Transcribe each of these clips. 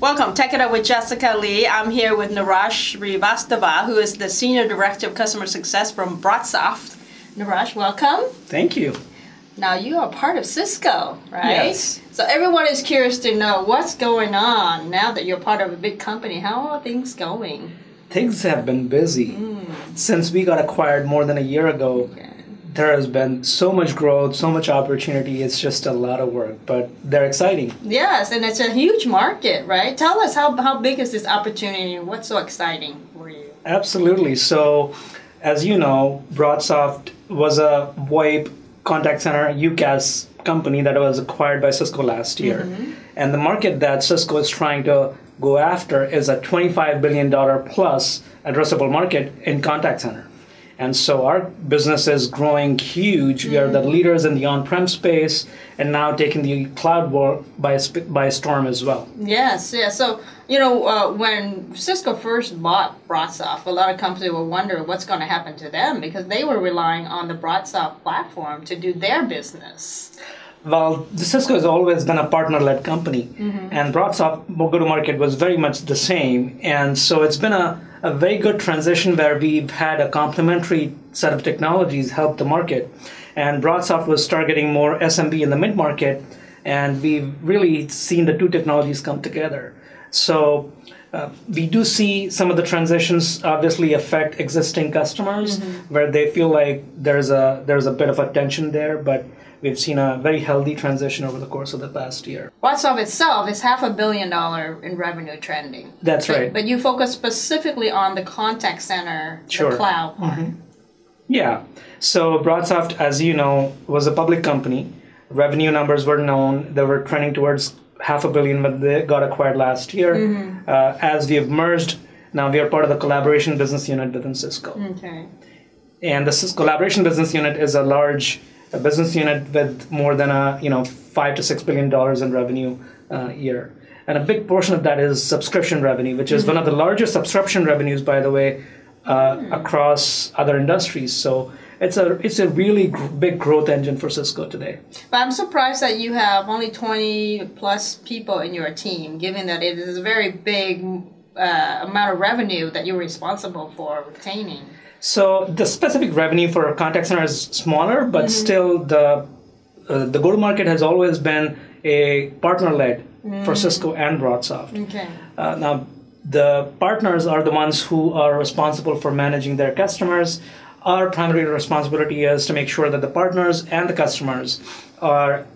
Welcome, Tech It Up with Jessica Lee. I'm here with Neeraj Srivastava, who is the Senior Director of Customer Success from BroadSoft. Neeraj, welcome. Thank you. Now, you are part of Cisco, right? Yes. So everyone is curious to know what's going on now that you're part of a big company. How are things going? Things have been busy. Since we got acquired more than a year ago, There has been so much growth, so much opportunity. It's just a lot of work, but they're exciting. Yes, and it's a huge market, right? Tell us, how big is this opportunity and what's so exciting for you? Absolutely. So, as you know, BroadSoft was a VoIP contact center UCaaS company that was acquired by Cisco last year. And the market that Cisco is trying to go after is a $25 billion plus addressable market in contact center. And so our business is growing huge. We are the leaders in the on-prem space and now taking the cloud world by storm as well. Yes, yes. So, you know, when Cisco first bought BroadSoft, a lot of companies were wondering what's going to happen to them because they were relying on the BroadSoft platform to do their business. Well, Cisco has always been a partner-led company, and BroadSoft go-to-market was very much the same. And so it's been a very good transition where we've had a complementary set of technologies help the market. And BroadSoft was targeting more SMB in the mid-market, and we've really seen the two technologies come together. So we do see some of the transitions obviously affect existing customers, where they feel like there's a bit of a tension there, but we've seen a very healthy transition over the course of the past year. BroadSoft itself is $500 million in revenue trending. That's right. But you focus specifically on the contact center, the cloud part. Yeah. So BroadSoft, as you know, was a public company. Revenue numbers were known. They were trending towards $500 million, but they got acquired last year. As we have merged, now we are part of the collaboration business unit within Cisco. And the collaboration business unit is a large business unit with more than $5 to $6 billion in revenue a year, and a big portion of that is subscription revenue, which is one of the largest subscription revenues, by the way, across other industries. So it's a really big growth engine for Cisco today. But I'm surprised that you have only 20 plus people in your team, given that it is a very big amount of revenue that you're responsible for retaining. So the specific revenue for a contact center is smaller, but still the go-to-market has always been a partner-led for Cisco and BroadSoft. Now, the partners are the ones who are responsible for managing their customers. Our primary responsibility is to make sure that the partners and the customers are,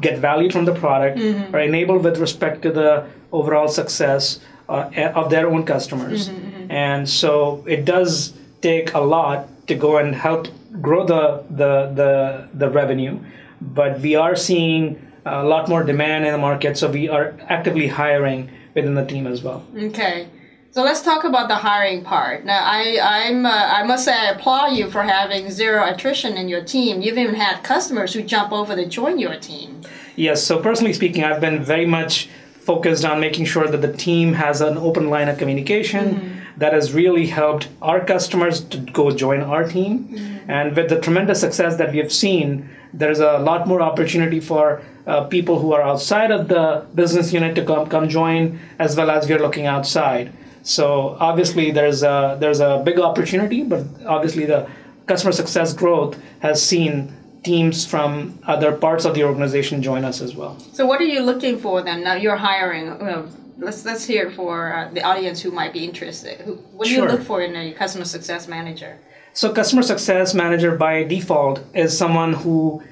get value from the product, are enabled with respect to the overall success of their own customers. And so it does take a lot to go and help grow the revenue, but we are seeing a lot more demand in the market, so we are actively hiring within the team as well. Okay. So let's talk about the hiring part. Now, I must say I applaud you for having zero attrition in your team. You've even had customers who jump over to join your team. Yes, so personally speaking, I've been very much focused on making sure that the team has an open line of communication that has really helped our customers to go join our team. And with the tremendous success that we have seen, there's a lot more opportunity for people who are outside of the business unit to come join, as well as we're looking outside. So obviously there's a big opportunity, but obviously the customer success growth has seen teams from other parts of the organization join us as well. So what are you looking for then? Now you're hiring. Let's hear for the audience who might be interested. What do you look for in a customer success manager? So customer success manager by default is someone who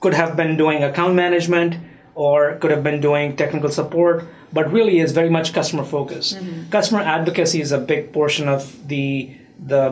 could have been doing account management or could have been doing technical support, but really is very much customer focused. Customer advocacy is a big portion of the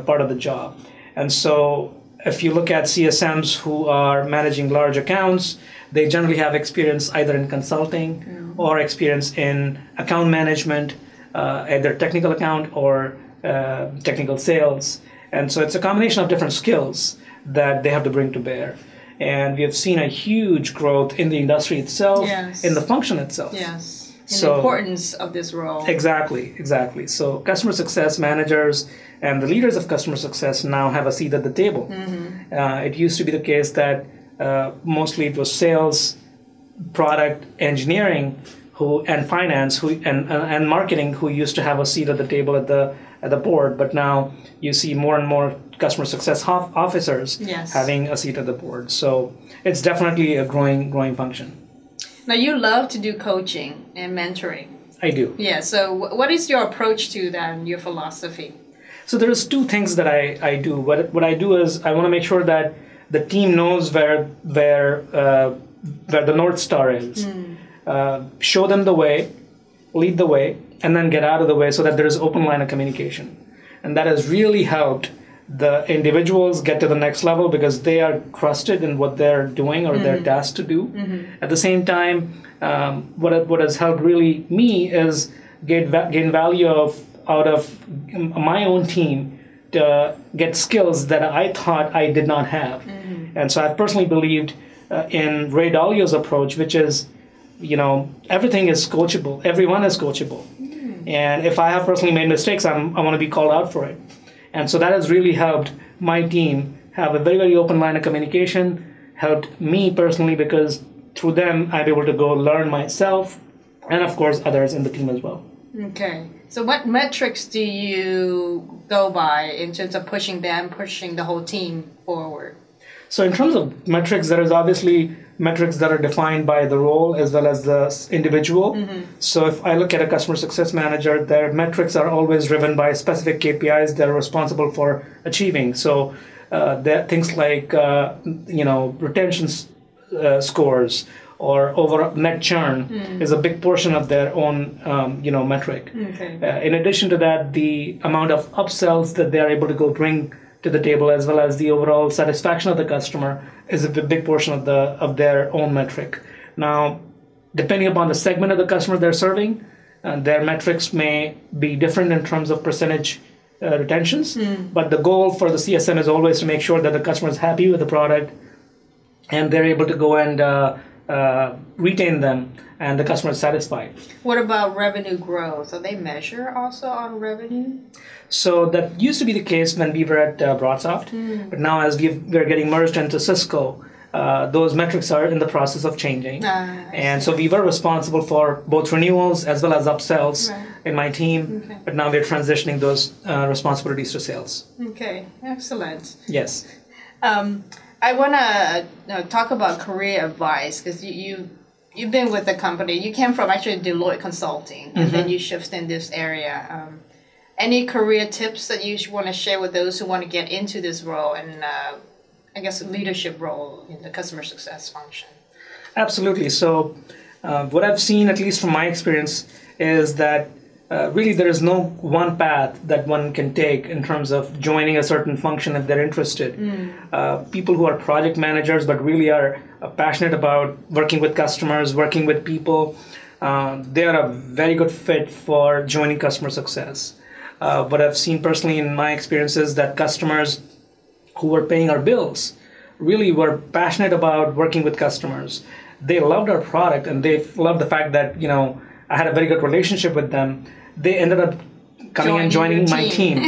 part of the job. And so if you look at CSMs who are managing large accounts, they generally have experience either in consulting or experience in account management, either technical account or technical sales. And so it's a combination of different skills that they have to bring to bear. And we have seen a huge growth in the industry itself, in the function itself. the importance of this role. Exactly. So customer success managers and the leaders of customer success now have a seat at the table. Mm-hmm. It used to be the case that mostly it was sales, product, engineering, and finance, and marketing, who used to have a seat at the table at the board. But now you see more and more customer success officers having a seat at the board. So it's definitely a growing function. Now, you love to do coaching and mentoring. I do. Yeah. So what is your approach to that and your philosophy? So there's two things that I do. What I do is I want to make sure that the team knows where the North Star is. Mm. Show them the way, lead the way, and then get out of the way so that there is open line of communication. And that has really helped the individuals get to the next level because they are trusted in what they're doing or they're tasked to do. Mm-hmm. At the same time, what has helped really me is gain value out of my own team to get skills that I thought I did not have. Mm-hmm. And so I've personally believed in Ray Dalio's approach, which is, everything is coachable. Everyone is coachable. Mm. And if I have personally made mistakes, I want to be called out for it. And so that has really helped my team have a very, very open line of communication, helped me personally because through them, I'm able to go learn myself and, of course, others in the team as well. Okay. So what metrics do you go by in terms of pushing the whole team forward? So in terms of metrics, there is obviously metrics that are defined by the role as well as the individual. Mm-hmm. So if I look at a customer success manager, their metrics are always driven by specific KPIs they're responsible for achieving. So things like, retention scores or overall net churn is a big portion of their own, metric. Okay. In addition to that, the amount of upsells that they're able to go bring to the table, as well as the overall satisfaction of the customer, is a big portion of their own metric. Now, depending upon the segment of the customer they're serving, their metrics may be different in terms of percentage retentions, but the goal for the CSM is always to make sure that the customer is happy with the product and they're able to go and retain them and the customer is satisfied. What about revenue growth? So they measure also on revenue? So that used to be the case when we were at BroadSoft, but now as we're getting merged into Cisco, those metrics are in the process of changing. And so we were responsible for both renewals as well as upsells in my team, but now we're transitioning those responsibilities to sales. Okay, excellent. Yes. I want to talk about career advice because you've been with the company. You came from actually Deloitte Consulting, and then you shifted in this area. Any career tips that you want to share with those who want to get into this role and I guess leadership role in the customer success function? Absolutely. So what I've seen, at least from my experience, is that really there is no one path that one can take in terms of joining a certain function if they're interested. People who are project managers but really are passionate about working with customers, working with people, they are a very good fit for joining customer success. What I've seen personally in my experience is that customers who were paying our bills really were passionate about working with customers. They loved our product and they loved the fact that, I had a very good relationship with them. They ended up joining my team.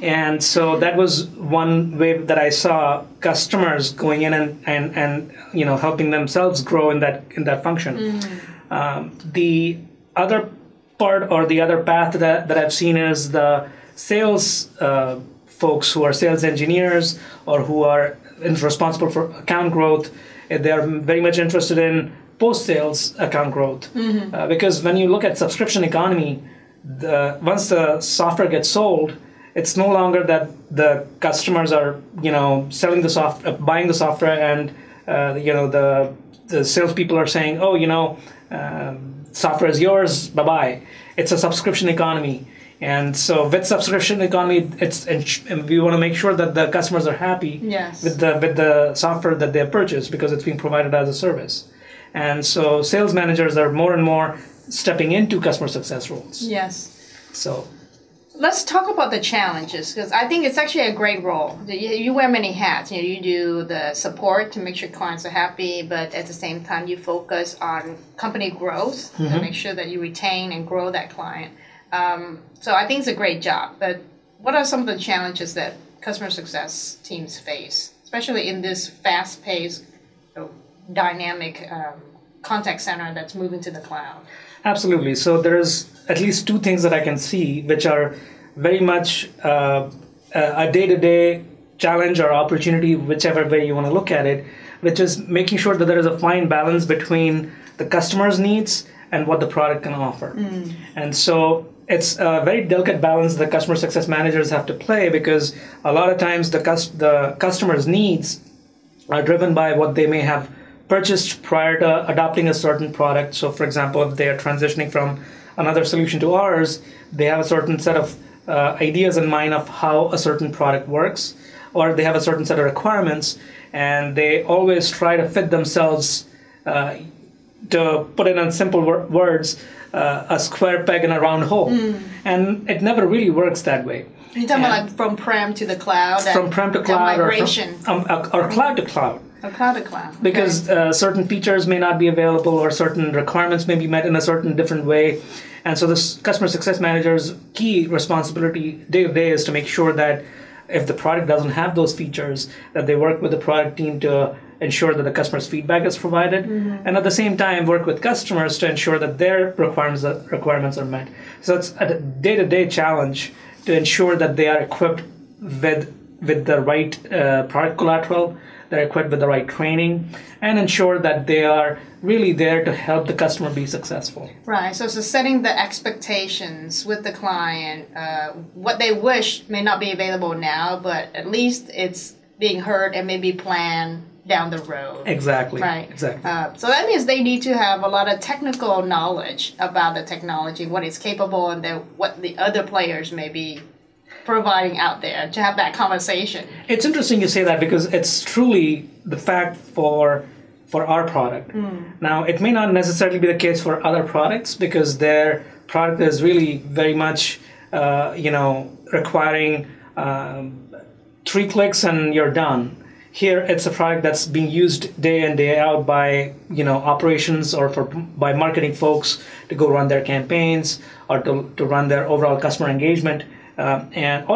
And so that was one way that I saw customers going in and helping themselves grow in that function. The other part or the other path that I've seen is the sales folks who are sales engineers or who are responsible for account growth. They're very much interested in post-sales account growth. Because when you look at subscription economy, once the software gets sold, it's no longer that the customers are, selling the software, buying the software, and the salespeople are saying, software is yours, bye-bye. It's a subscription economy, and so with subscription economy, and we want to make sure that the customers are happy with the software that they have purchased because it's being provided as a service. And so sales managers are more and more stepping into customer success roles. Yes. So Let's talk about the challenges, because I think it's actually a great role. You wear many hats. You know, you do the support to make sure clients are happy, but at the same time, you focus on company growth to make sure that you retain and grow that client. So I think it's a great job. But what are some of the challenges that customer success teams face, especially in this fast-paced, dynamic contact center that's moving to the cloud? Absolutely. So there's at least two things that I can see, which are very much a day-to-day challenge or opportunity, whichever way you want to look at it, which is making sure that there is a fine balance between the customer's needs and what the product can offer. And so it's a very delicate balance that customer success managers have to play, because a lot of times the customer's needs are driven by what they may have purchased prior to adopting a certain product. So for example, if they are transitioning from another solution to ours, they have a certain set of ideas in mind of how a certain product works, or they have a certain set of requirements, and they always try to fit themselves, to put it in simple words, a square peg in a round hole. And it never really works that way. You're talking about like from prem to the cloud? From prem to cloud, or cloud to cloud. Or cloud to cloud. Because certain features may not be available, or certain requirements may be met in a certain different way. And so this customer success manager's key responsibility day to day is to make sure that if the product doesn't have those features, that they work with the product team to ensure that the customer's feedback is provided, and at the same time work with customers to ensure that their requirements are met. So it's a day-to-day challenge to ensure that they are equipped with the right product collateral, they're equipped with the right training, and ensure that they are really there to help the customer be successful. Right, so setting the expectations with the client, what they wish may not be available now, but at least it's being heard and maybe planned down the road. Exactly. Right. Exactly. So that means they need to have a lot of technical knowledge about the technology, what it's capable, and then what the other players may be providing out there to have that conversation. It's interesting you say that, because it's truly the fact for our product. Now, it may not necessarily be the case for other products, because their product is really very much, requiring 3 clicks and you're done. Here, it's a product that's being used day in, day out by operations, or by marketing folks to go run their campaigns, or to run their overall customer engagement, or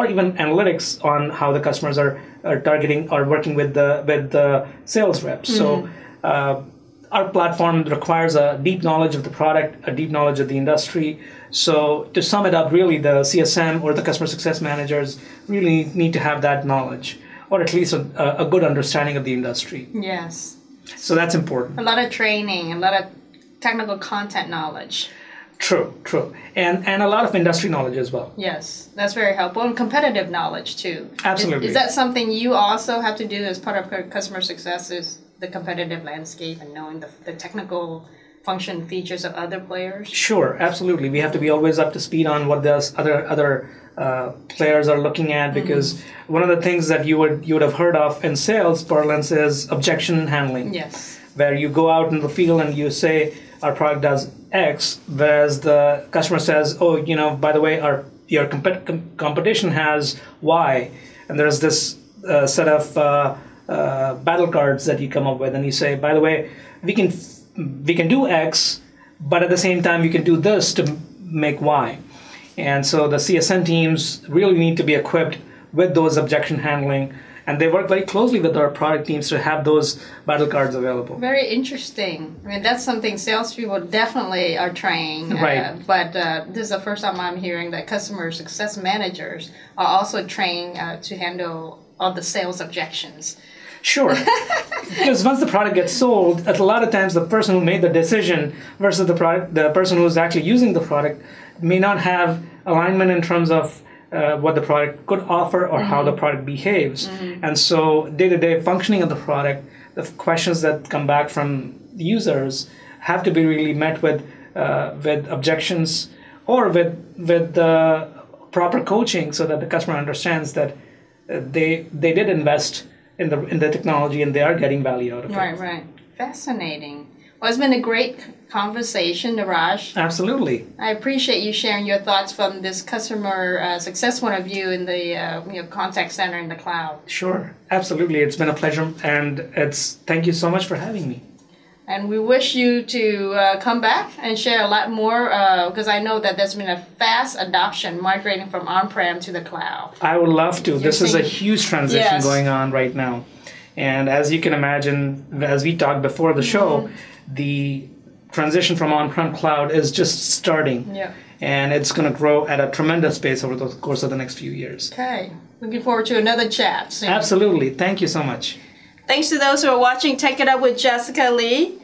even analytics on how the customers are targeting or working with the sales reps. So our platform requires a deep knowledge of the product, a deep knowledge of the industry. So to sum it up, really, the CSM or the customer success managers really need to have that knowledge, or at least a good understanding of the industry. Yes. So that's important. A lot of training, a lot of technical content knowledge. True. And a lot of industry knowledge as well. Yes, that's very helpful. And competitive knowledge too. Absolutely. Is that something you also have to do as part of customer success, is the competitive landscape and knowing the technical function features of other players? Sure, absolutely. We have to be always up to speed on what those other players are looking at, because one of the things that you would have heard of in sales parlance is objection handling. Yes. Where you go out in the field and you say, our product does X, whereas the customer says, oh, by the way, your competition has Y. And there's this set of battle cards that you come up with, and you say, by the way, we can do X, but at the same time, you can do this to make Y. And so the CSM teams really need to be equipped with those objection handling, and they work very closely with our product teams to have those battle cards available. Very interesting. I mean, that's something salespeople definitely are trained, right? But this is the first time I'm hearing that customer success managers are also trained to handle all the sales objections. Sure, because once the product gets sold, a lot of times the person who made the decision versus the person who's actually using the product may not have alignment in terms of what the product could offer or how the product behaves. And so day-to-day functioning of the product, the questions that come back from users have to be really met with objections or with proper coaching, so that the customer understands that they did invest in the technology, and they are getting value out of it. Right. Fascinating. Well, it's been a great conversation, Neeraj. Absolutely. I appreciate you sharing your thoughts from this customer success point of view in the contact center in the cloud. Sure, absolutely. It's been a pleasure, and thank you so much for having me. And we wish you to come back and share a lot more because I know that there's been a fast adoption migrating from on-prem to the cloud. I would love to. This is a huge transition going on right now. And as you can imagine, as we talked before the show, the transition from on-prem cloud is just starting. Yeah. And it's going to grow at a tremendous pace over the course of the next few years. Okay. Looking forward to another chat soon. Absolutely. Thank you so much. Thanks to those who are watching Tech It Up with Jessica Lee.